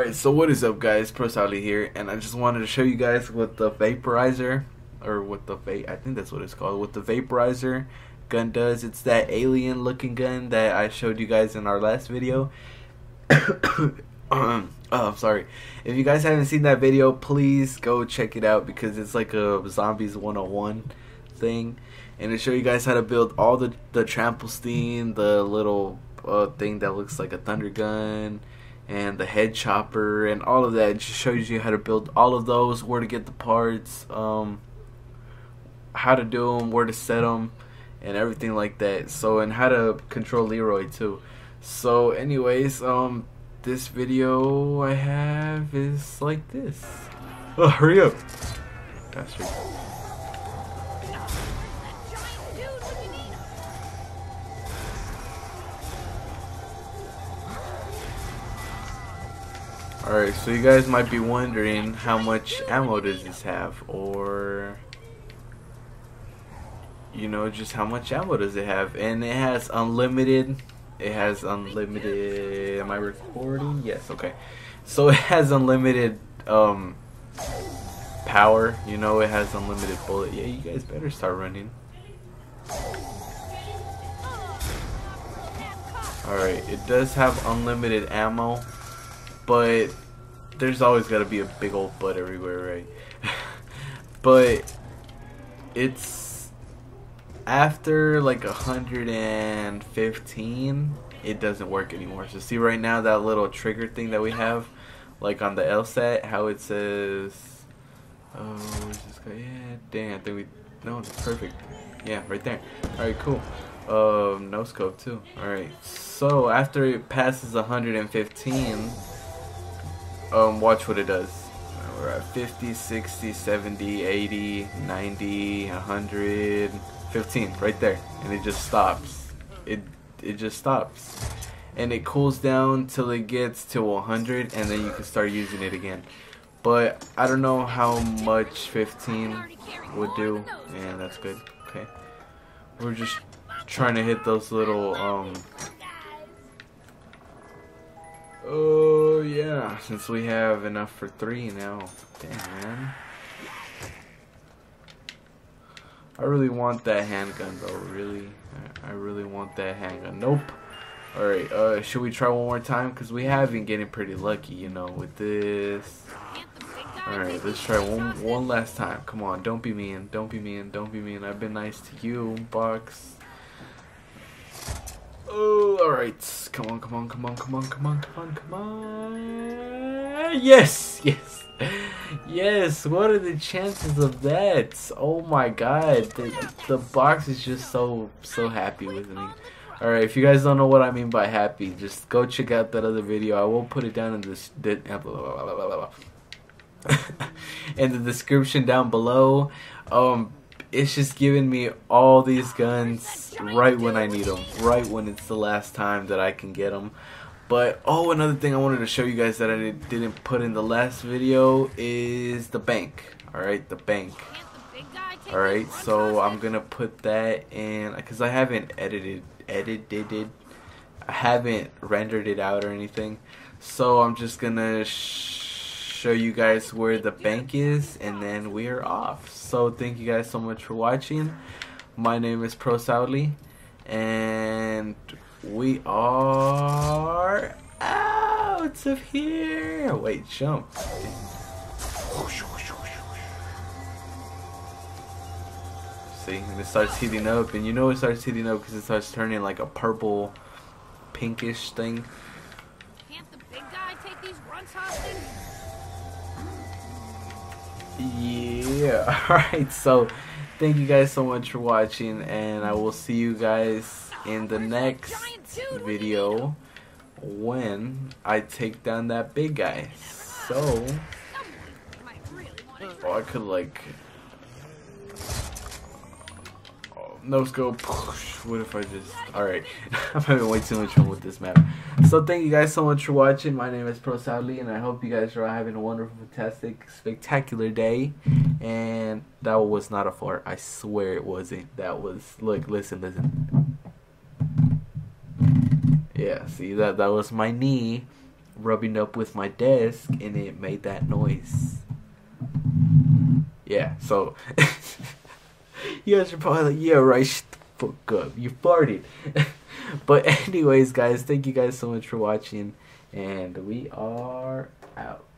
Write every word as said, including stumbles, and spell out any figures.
Alright, so what is up guys, ProSauli here, and I just wanted to show you guys what the Vaporizer, or what the va I think that's what it's called, what the Vaporizer gun does. It's that alien looking gun that I showed you guys in our last video. oh, I'm sorry. If you guys haven't seen that video, please go check it out because it's like a Zombies one oh one thing. And to show you guys how to build all the, the Tramplestein, the little uh, thing that looks like a thunder gun, and the head chopper and all of that. It just shows you how to build all of those, where to get the parts, um, how to do them, where to set them, and everything like that. So, and how to control Leroy too. So anyways, um, this video I have is like this. Oh, hurry up. That's right. Alright, so you guys might be wondering how much ammo does this have, or, you know, just how much ammo does it have, and it has unlimited, it has unlimited, am I recording? Yes, okay. So it has unlimited, um, power, you know, it has unlimited bullet. Yeah, you guys better start running. Alright, it does have unlimited ammo, but there's always got to be a big old butt everywhere, right? But it's after like one hundred fifteen, it doesn't work anymore. So see right now that little trigger thing that we have, like on the L SAT, how it says, oh, where's this guy? Yeah, dang, I think we, no, it's perfect. Yeah, right there. All right, cool. Um, no scope too. All right. So after it passes one hundred fifteen. Um, watch what it does. We're at fifty, sixty, seventy, eighty, ninety, one hundred, fifteen, right there. And it just stops. It it just stops. And it cools down till it gets to one hundred, and then you can start using it again. But I don't know how much fifteen would do. Yeah, that's good. Okay. We're just trying to hit those little, um... oh yeah, since we have enough for three now. Damn, man. I really want that handgun though, really. I really want that handgun. Nope. Alright, uh, should we try one more time? Because we have been getting pretty lucky, you know, with this. Alright, let's try one, one last time. Come on, don't be mean. Don't be mean. Don't be mean. I've been nice to you, Box. Oh, alright. Come on, come on, come on, come on, come on, come on, come on. Yes, yes, yes. What are the chances of that? Oh my god. The, the box is just so, so happy with me. Alright, if you guys don't know what I mean by happy, just go check out that other video. I will put it down in this, in the description down below. Um... It's just giving me all these guns right when I need them, right when it's the last time that I can get them. But, oh, another thing I wanted to show you guys that I didn't put in the last video is the bank. Alright, the bank. Alright, so I'm going to put that in, because I haven't edited, edited it. I haven't rendered it out or anything. So I'm just going to sh show you guys where the bank is, and then we are off. So thank you guys so much for watching. My name is ProSauli, and we are out of here. Wait, jump. See, and it starts heating up, and you know it starts heating up because it starts turning like a purple pinkish thing. Can't the big guy take these runs hostage? Yeah, alright, so thank you guys so much for watching, and I will see you guys in the next video when I take down that big guy. So, oh, I could like, oh, no scope. What if I just, alright, I'm having way too much fun with this map. So thank you guys so much for watching. My name is ProSauli, and I hope you guys are all having a wonderful, fantastic, spectacular day. And that was not a fart. I swear it wasn't. That was, look, listen, listen. Yeah, see, that that was my knee rubbing up with my desk and it made that noise. Yeah, so you guys are probably like, yeah, right, shut the fuck up, you farted. But anyways, guys, thank you guys so much for watching, and we are out.